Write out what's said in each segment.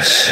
Yes.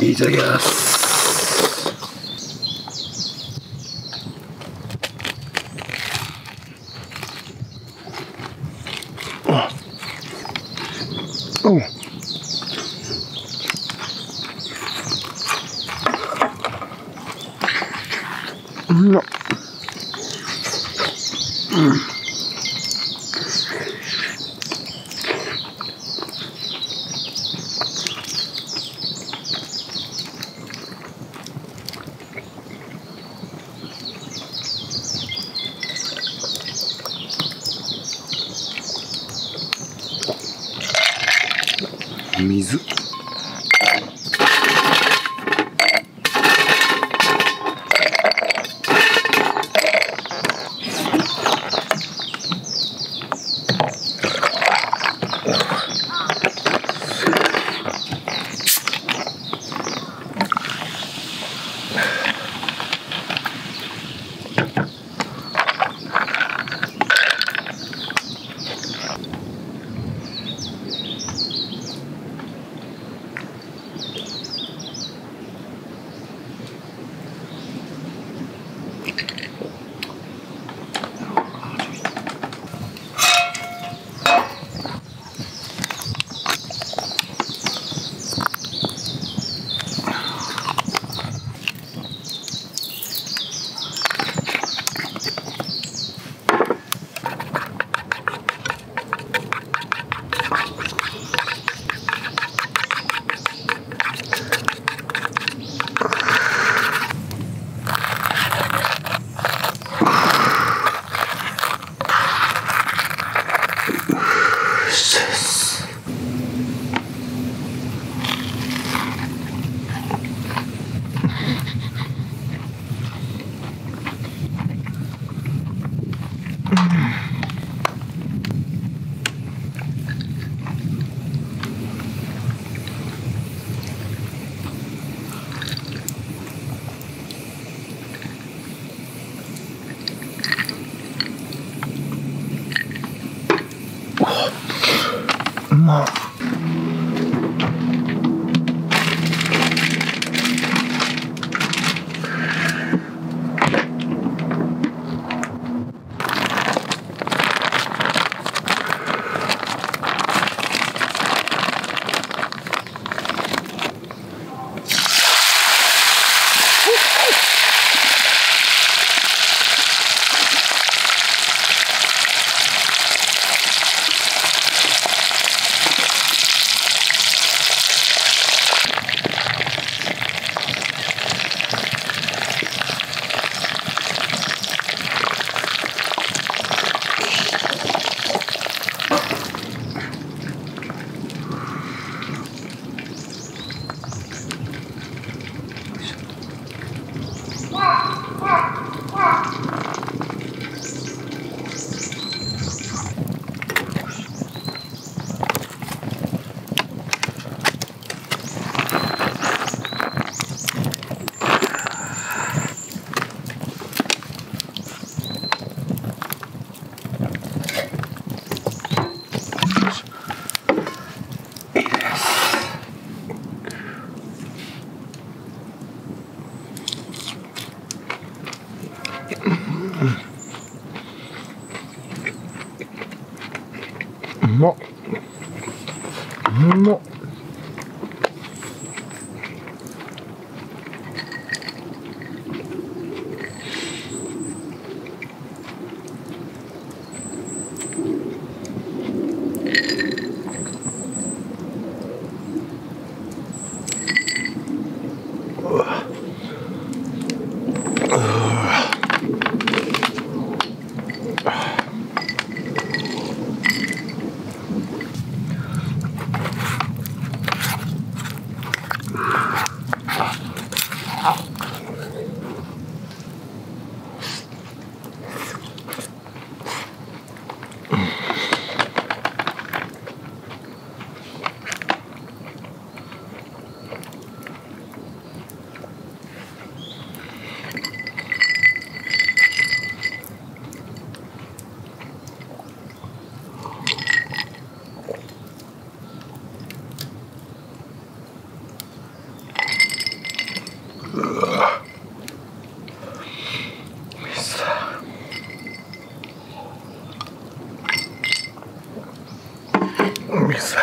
いただきます。 水。mesa.